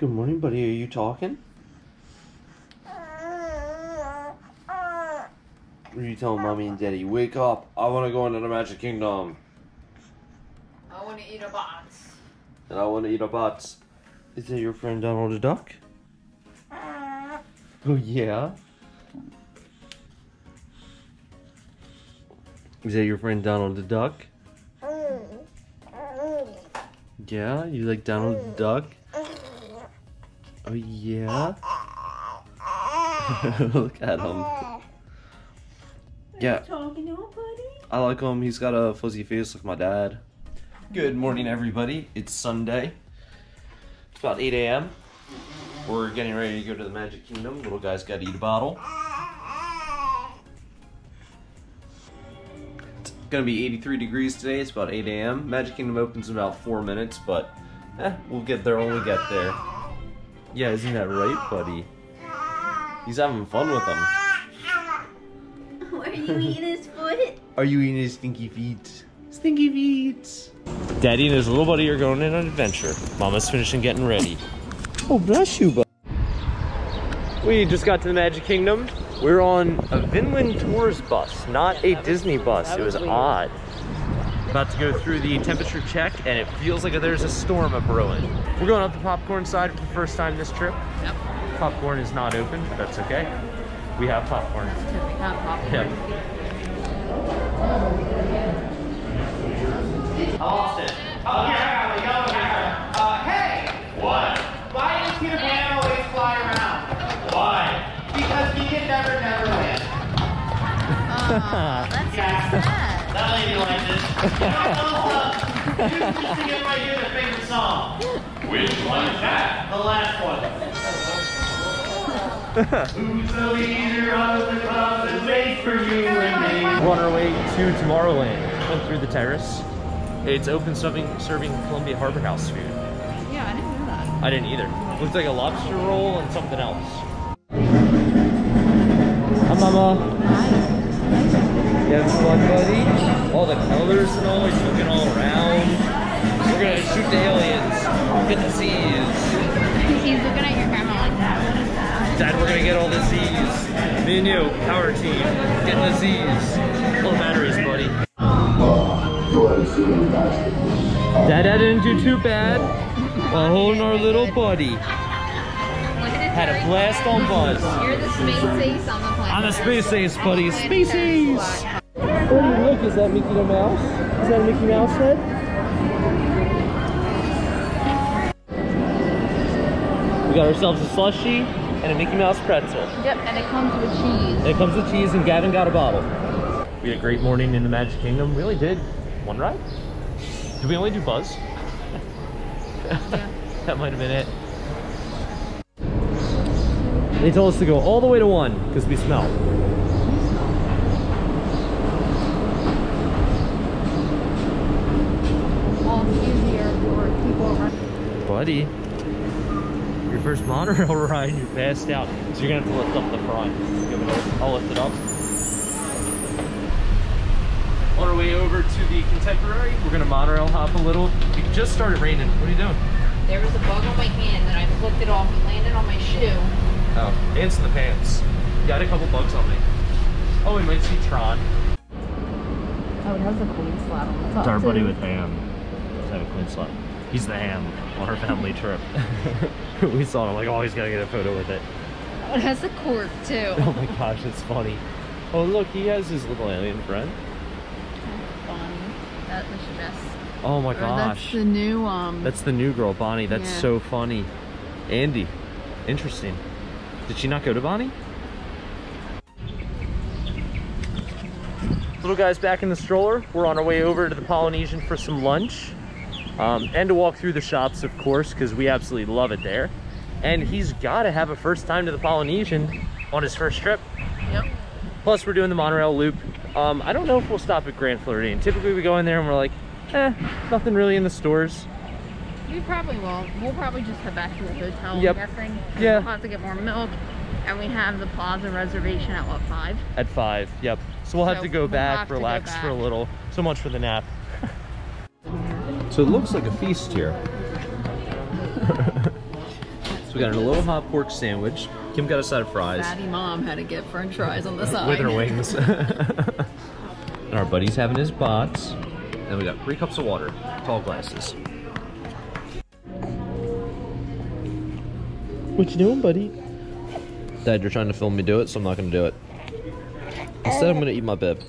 Good morning, buddy. Are you talking? Are you telling mommy and daddy, wake up, I want to go into the Magic Kingdom. I want to eat a box. And I want to eat a box. Is that your friend Donald the Duck? Oh yeah? Is that your friend Donald the Duck? Yeah? You like Donald the Duck? Oh yeah? Look at him. Yeah. Talking to him, buddy? I like him. He's got a fuzzy face like my dad. Good morning, everybody. It's Sunday. It's about 8 a.m. We're getting ready to go to the Magic Kingdom. Little guy's got to eat a bottle. It's going to be 83 degrees today. It's about 8 a.m. Magic Kingdom opens in about 4 minutes, but we'll get there when we get there. Yeah, isn't that right, buddy? He's having fun with him. Are you eating his foot? Are you eating his stinky feet? Stinky feet! Daddy and his little buddy are going on an adventure. Mama's finishing getting ready. Oh, bless you, bud. We just got to the Magic Kingdom. We're on a Vinland Tours bus, not a Disney bus. It was odd. About to go through the temperature check, and it feels like there's a storm brewing. We're going up the popcorn side for the first time this trip. Yep. Popcorn is not open, but that's okay. We have popcorn. We have popcorn. Yep. Austin. Oh, yeah, we go here. Hey! What? Why does Peter Pan always fly around? Why? Because he can never land. Oh, that's sad. That lady liked it. You know, just to get my year their favorite song. Which one is that? The last one. Who's the leader of the club that's made for you and me? We're on our way to Tomorrowland. Went through the terrace. It's open serving Columbia Harbor House food. Yeah, I didn't know that. I didn't either. Looks like a lobster roll and something else. Hi, Mama. Hi. You having fun, buddy? All the colors and all. He's looking all around. We're gonna shoot the aliens. Get the Z's. He's looking at your grandma like that. Dad, we're gonna get all the Z's. Me and you, power team, getting the Z's. Full batteries, buddy. Dad didn't do too bad. While holding our little buddy. Had a blast on Buzz. You're the space ace on the plane. I'm the space ace, buddy. Space ace! Oh, look, is that Mickey Mouse? Is that a Mickey Mouse head? We got ourselves a slushie. And a Mickey Mouse pretzel. Yep, and it comes with cheese. And it comes with cheese, and Gavin got a bottle. We had a great morning in the Magic Kingdom. Really did. One ride? Did we only do Buzz? Yeah. That might have been it. They told us to go all the way to one, because we smell. Well, it's easier for people running. Buddy. Your first monorail ride, you passed out, so you're gonna have to lift up the front. Give it a, I'll lift it up. On our way over to the Contemporary, we're gonna monorail hop a little. It just started raining. What are you doing? There was a bug on my hand, and I flipped it off and landed on my shoe. Oh, ants in the pants. Yeah, I had a couple bugs on me. Oh, we might see Tron. Oh, it has a queen slot on the top. It's our buddy with ham. Does have a queen slot. He's the ham on our family trip. We saw him, like, oh, he's gotta get a photo with it. Oh, it has a cork, too. Oh my gosh, it's funny. Oh, look, he has his little alien friend. That's Bonnie. That was just. Oh my gosh. That's the new, That's the new girl, Bonnie. That's yeah. So funny. Andy. Interesting. Did she not go to Bonnie? Little guy's back in the stroller. We're on our way over to the Polynesian for some lunch. And to walk through the shops, of course, because we absolutely love it there. And he's got to have a first time to the Polynesian on his first trip. Yep. Plus, we're doing the monorail loop. I don't know if we'll stop at Grand Floridian. Typically, we go in there and we're like, nothing really in the stores. We probably won't. We'll probably just head back to the hotel. Yep. I'm guessing. Yeah. We'll have to get more milk. And we have the Plaza reservation at what, 5? At 5, yep. So we'll have to go back, relax for a little. So much for the nap. So it looks like a feast here. So we got an Aloha pork sandwich. Kim got a side of fries. Daddy mom had to get french fries on the side. With her wings. And our buddy's having his bots. And we got 3 cups of water, tall glasses. What you doing, buddy? Dad, you're trying to film me do it, so I'm not gonna do it. Instead, I'm gonna eat my bib.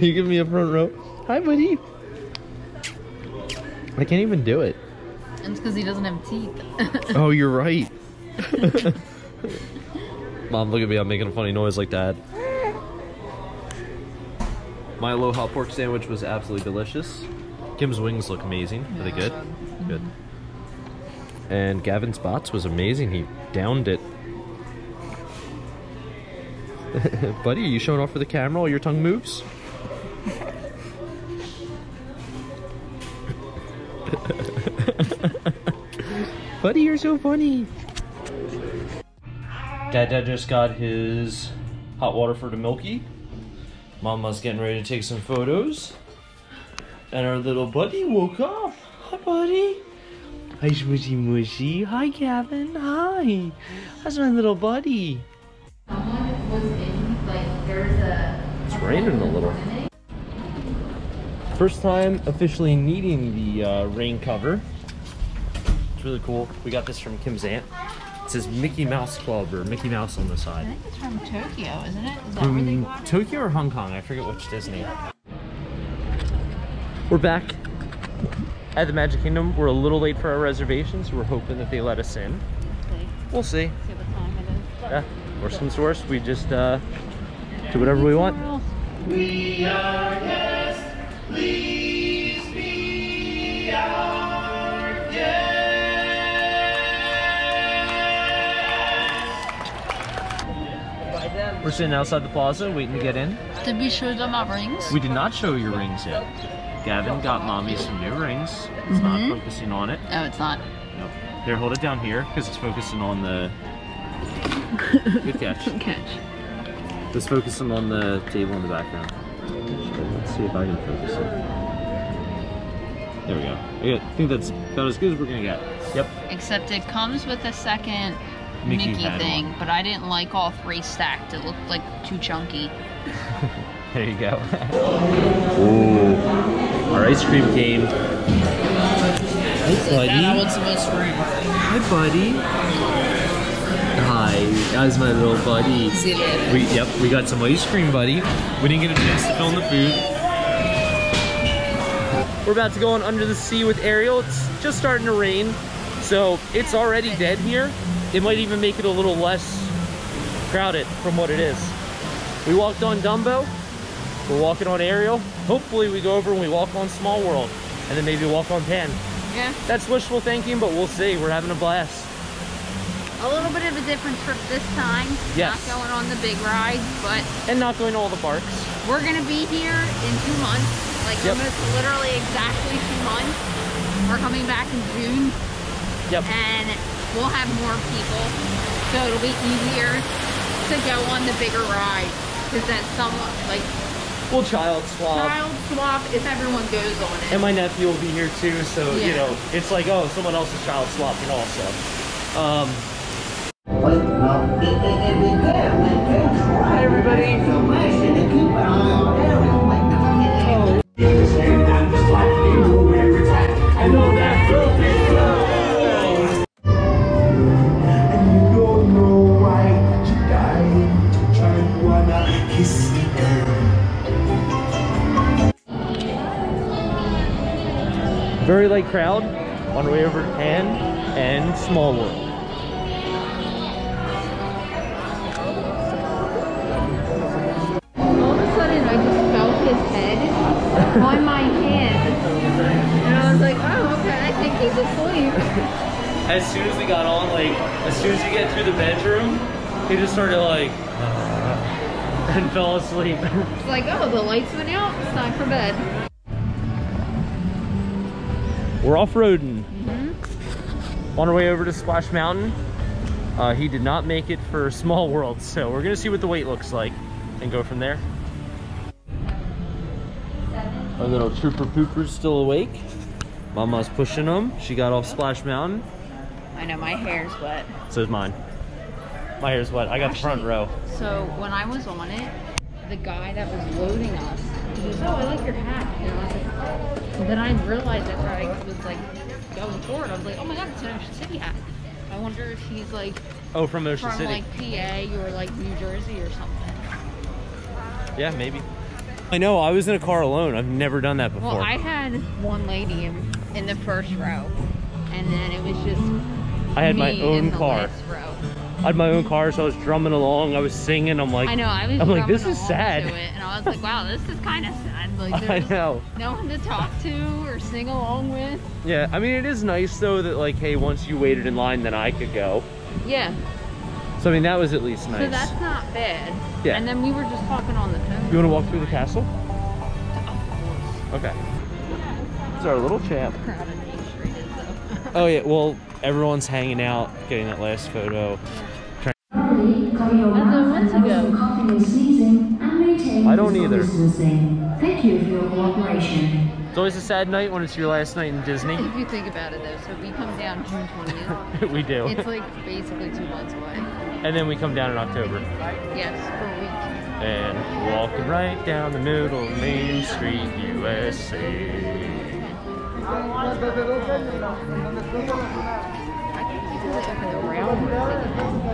You give me a front row. Hi, buddy. I can't even do it. It's because he doesn't have teeth. Oh, you're right. Mom, look at me. I'm making a funny noise like Dad. My Aloha pork sandwich was absolutely delicious. Kim's wings look amazing. Are they good? Mm-hmm. Good. And Gavin's bots was amazing. He downed it. Buddy, are you showing off for the camera while your tongue moves? Buddy, you're so funny. Dad just got his hot water for the Milky. Mama's getting ready to take some photos. And our little buddy woke up. Hi, buddy. Hi, Smushy Mushy. Hi, Gavin. Hi. That's my little buddy. It's raining a little. First time officially needing the rain cover. It's really cool. We got this from Kim's aunt. It says Mickey Mouse Club or Mickey Mouse on the side. I think it's from Tokyo, isn't it? Is that where they got it? Tokyo or Hong Kong? I forget which Disney. We're back at the Magic Kingdom. We're a little late for our reservations. We're hoping that they let us in. We'll see. See what time it is. Yeah. Worst comes to worst, we just do whatever we want. We are guests. Please be our guests. We're sitting outside the plaza waiting to get in. Did we show them our rings? We did not show your rings yet. Gavin got mommy some new rings. It's not focusing on it. Oh, it's not. Nope. Here, hold it down here because it's focusing on the... Good catch. Good catch. It's focusing on the table in the background. Let's see if I can focus it. There we go. I think that's about as good as we're going to get. Yep. Except it comes with a second... Mickey thing, one. But I didn't like all 3 stacked. It looked like too chunky. There you go. Ooh, our ice cream came. Hey, buddy. That was the most room. Hi, buddy. Hi, that was my little buddy. See you later. Yep, we got some ice cream, buddy. We didn't get a chance to film the food. We're about to go on Under the Sea with Ariel. It's just starting to rain, so it's already dead here. It might even make it a little less crowded from what it is. We walked on Dumbo, we're walking on Ariel. Hopefully we go over and we walk on Small World and then maybe walk on Pan. Yeah. That's wishful thinking, but we'll see. We're having a blast. A little bit of a different trip this time. Yes. Not going on the big rides, but... And not going to all the parks. We're gonna be here in 2 months. Like almost literally exactly 2 months. We're coming back in June. Yep. And we'll have more people, so it'll be easier to go on the bigger ride. Because that's somewhat like... We'll child swap. Child swap if everyone goes on it. And my nephew will be here too, so you know, it's like, oh, someone else is child swapping also. Hi everybody. I know that. Very light crowd on our way over to Pan and Small World. All of a sudden, I just felt his head on my hand, and I was like, "Oh, okay, I think he's asleep." As soon as we got on, like, as soon as we get through the bedroom, he just started like and fell asleep. It's like, oh, the lights went out. It's time for bed. We're off-roading. On our way over to Splash Mountain. He did not make it for Small World, so we're gonna see what the wait looks like and go from there. Our little trooper pooper's still awake. Mama's pushing him. She got off Splash Mountain. I know, my hair's wet. So is mine. My hair's wet. I got the front row. So when I was on it, the guy that was loading us, he goes, oh, I like your hat. And I was like, oh. Then I realized after I was like going forward, I was like, oh my God, it's an Ocean City hat. I wonder if he's like, oh, from Ocean City. From like PA or like New Jersey or something. Yeah, maybe. I know, I was in a car alone. I've never done that before. Well, I had one lady in the first row, and then it was just I had my own car. I had my own car, so I was drumming along. I was singing. I'm like, I know. I'm like, this is sad. And I was like, wow, this is kind of sad. Like, I know. No one to talk to or sing along with. Yeah, I mean, it is nice though that like, hey, once you waited in line, then I could go. Yeah. So I mean, that was at least nice. So that's not bad. Yeah. And then we were just talking on the phone. You want to walk through the castle? Of course. Okay. It's our little champ. Oh yeah, well, everyone's hanging out, getting that last photo. I don't either. Thank you for your cooperation. It's always a sad night when it's your last night in Disney. If you think about it though, so we come down June 20th. We do. It's like basically 2 months away. And then we come down in October. Yes, for a week. And walking right down the middle of Main Street USA. I think this is like a round one.